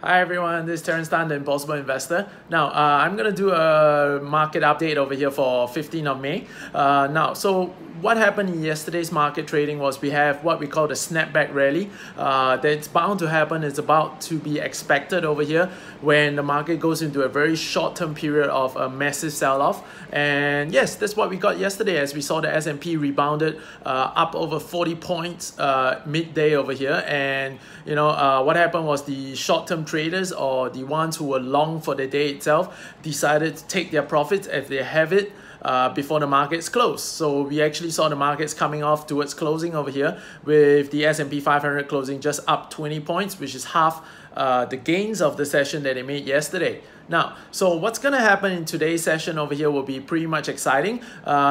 Hi everyone, this is Terence Tan, the Impossible Investor. Now, I'm going to do a market update over here for 15th of May. So what happened in yesterday's market trading was we have what we call the snapback rally. That's bound to happen. It's about to be expected over here when the market goes into a very short-term period of a massive sell-off. And yes, that's what we got yesterday as we saw the S&P rebounded up over 40 points midday over here. And you know what happened was the short-term traders or the ones who were long for the day itself decided to take their profits if they have it before the markets close. So we actually saw the markets coming off towards closing over here with the S&P 500 closing just up 20 points, which is half the gains of the session that they made yesterday. Now, so what's going to happen in today's session over here will be pretty much exciting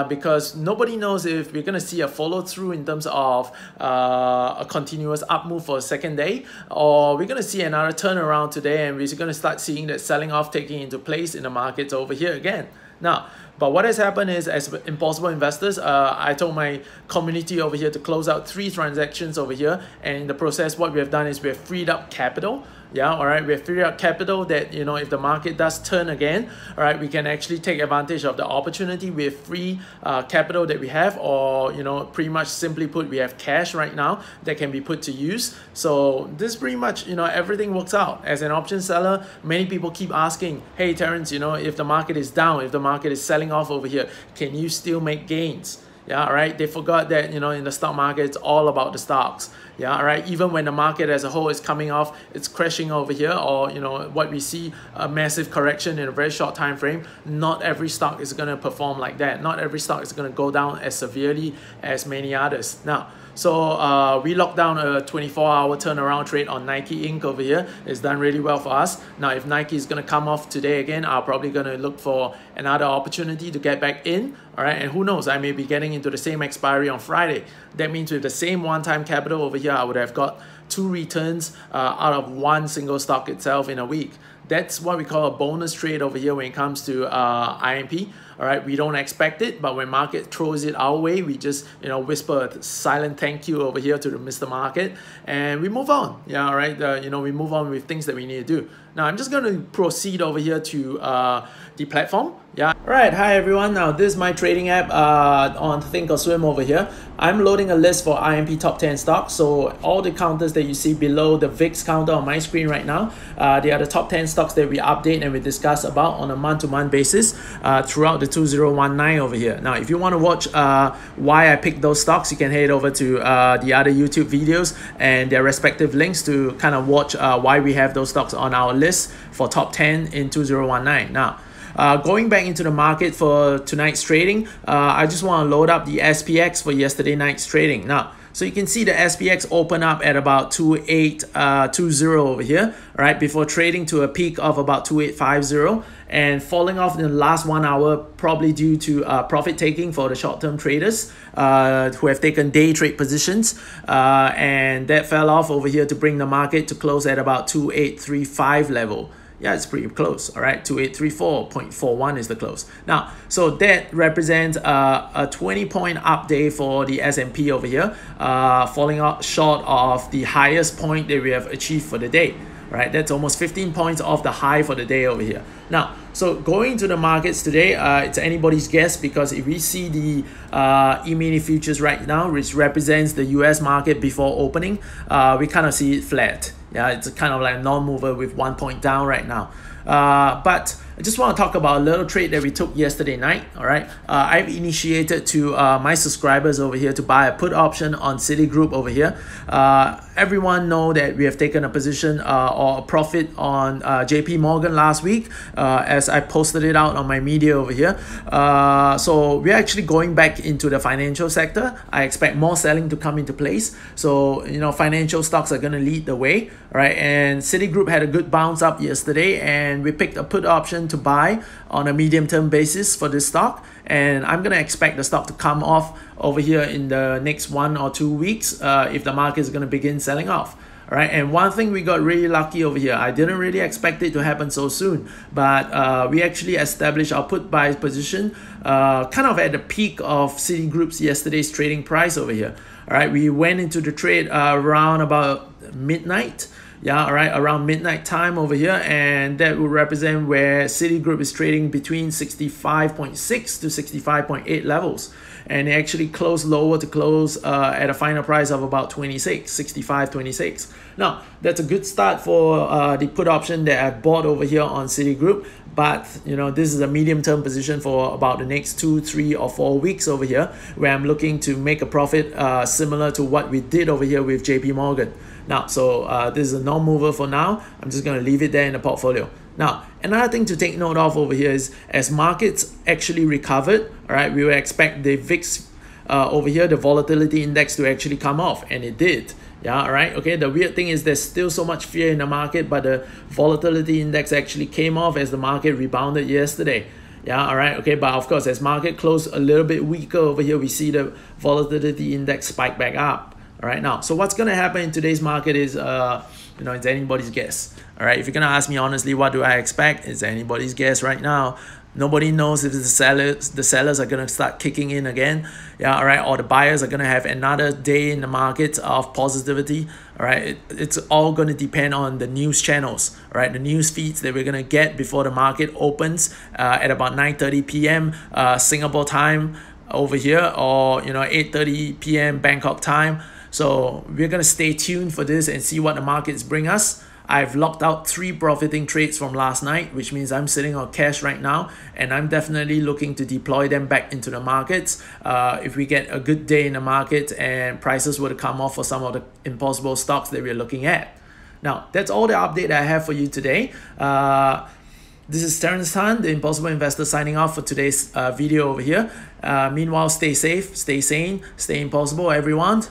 because nobody knows if we're going to see a follow through in terms of a continuous up move for a second day, or we're going to see another turnaround today and we're going to start seeing that selling off taking into place in the markets over here again. Now, but what has happened is as Impossible Investors, I told my community over here to close out 3 transactions over here, and in the process what we have done is we have freed up capital. Yeah, all right, we have freed up capital that, you know, if the market does turn again, all right, we can actually take advantage of the opportunity with free capital that we have, or, you know, pretty much simply put, we have cash right now that can be put to use. So this pretty much, you know, everything works out. As an option seller, many people keep asking, hey, Terence, you know, if the market is down, if the market is selling off over here, can you still make gains? Yeah, all right. They forgot that, you know, in the stock market, it's all about the stocks. Yeah, all right. Even when the market as a whole is coming off, it's crashing over here, or, you know, what we see a massive correction in a very short time frame. Not every stock is going to perform like that. Not every stock is going to go down as severely as many others. Now, so we locked down a 24-hour turnaround trade on Nike Inc over here. It's done really well for us. Now, if Nike is going to come off today again, I'm probably going to look for another opportunity to get back in. All right, and who knows, I may be getting into the same expiry on Friday. That means with the same one-time capital over here, I would have got 2 returns out of one single stock itself in a week. That's what we call a bonus trade over here when it comes to IMP. All right, we don't expect it, but when market throws it our way, we just, you know, whisper a silent thank you over here to the Mr. Market, and we move on. Yeah, all right, you know, we move on with things that we need to do. Now I'm just going to proceed over here to the platform. Yeah. All right. Hi everyone. Now this is my trading app on thinkorswim over here. I'm loading a list for IMP top 10 stocks. So all the counters that you see below the VIX counter on my screen right now, they are the top 10 stocks that we update and we discuss about on a month-to-month basis throughout the 2019 over here. Now, if you want to watch why I picked those stocks, you can head over to the other YouTube videos and their respective links to kind of watch why we have those stocks on our list for top 10 in 2019. Now, going back into the market for tonight's trading, I just want to load up the SPX for yesterday night's trading. Now, so you can see the SPX open up at about 2820 over here, right, before trading to a peak of about 2850 and falling off in the last 1 hour, probably due to profit taking for the short-term traders who have taken day trade positions, and that fell off over here to bring the market to close at about 2835 level. Yeah, it's pretty close. All right, 2834.41 is the close. Now, so that represents a 20-point up day for the S&P over here, falling out short of the highest point that we have achieved for the day. Right, that's almost 15 points off the high for the day over here. Now, so going to the markets today, it's anybody's guess, because if we see the E-mini futures right now, which represents the US market before opening, we kind of see it flat. Yeah, it's kind of like a non-mover with 1 point down right now. But I just want to talk about a little trade that we took yesterday night. All right, I've initiated to my subscribers over here to buy a put option on Citigroup over here. Everyone know that we have taken a position or a profit on JP Morgan last week, as I posted it out on my media over here. So we're actually going back into the financial sector. I expect more selling to come into place. So, you know, financial stocks are going to lead the way. All right, and Citigroup had a good bounce up yesterday, and we picked a put option to buy on a medium-term basis for this stock, and I'm going to expect the stock to come off over here in the next 1 or 2 weeks if the market is going to begin selling off. All right, and one thing we got really lucky over here, I didn't really expect it to happen so soon, but we actually established our put buy position kind of at the peak of Citigroup's yesterday's trading price over here. All right, we went into the trade around about midnight. Yeah, all right, around midnight time over here, and that will represent where Citigroup is trading between 65.6 to 65.8 levels, and they actually close lower to close at a final price of about 65.26. Now that's a good start for the put option that I bought over here on Citigroup, but you know, this is a medium-term position for about the next 2, 3, or 4 weeks over here, where I'm looking to make a profit similar to what we did over here with JP Morgan. Now, so this is a non-mover for now. I'm just going to leave it there in the portfolio. Now, another thing to take note of over here is as markets actually recovered, all right, we would expect the VIX over here, the volatility index, to actually come off, and it did. Yeah, all right. Okay, the weird thing is there's still so much fear in the market, but the volatility index actually came off as the market rebounded yesterday. Yeah, all right, okay, but of course, as market closed a little bit weaker over here, we see the volatility index spike back up. All right, now, so what's going to happen in today's market is, you know, it's anybody's guess. All right, if you're going to ask me honestly, what do I expect? It's anybody's guess right now. Nobody knows if the sellers are going to start kicking in again. Yeah, all right, or the buyers are going to have another day in the market of positivity. All right, it's all going to depend on the news channels, all right, the news feeds that we're going to get before the market opens at about 9:30 p.m. Singapore time over here, or, you know, 8:30 p.m. Bangkok time. So we're going to stay tuned for this and see what the markets bring us. I've locked out 3 profiting trades from last night, which means I'm sitting on cash right now, and I'm definitely looking to deploy them back into the markets. If we get a good day in the market and prices were to come off for some of the impossible stocks that we're looking at. Now, that's all the update I have for you today. This is Terence Tan, the Impossible Investor, signing off for today's video over here. Meanwhile, stay safe, stay sane, stay impossible, everyone.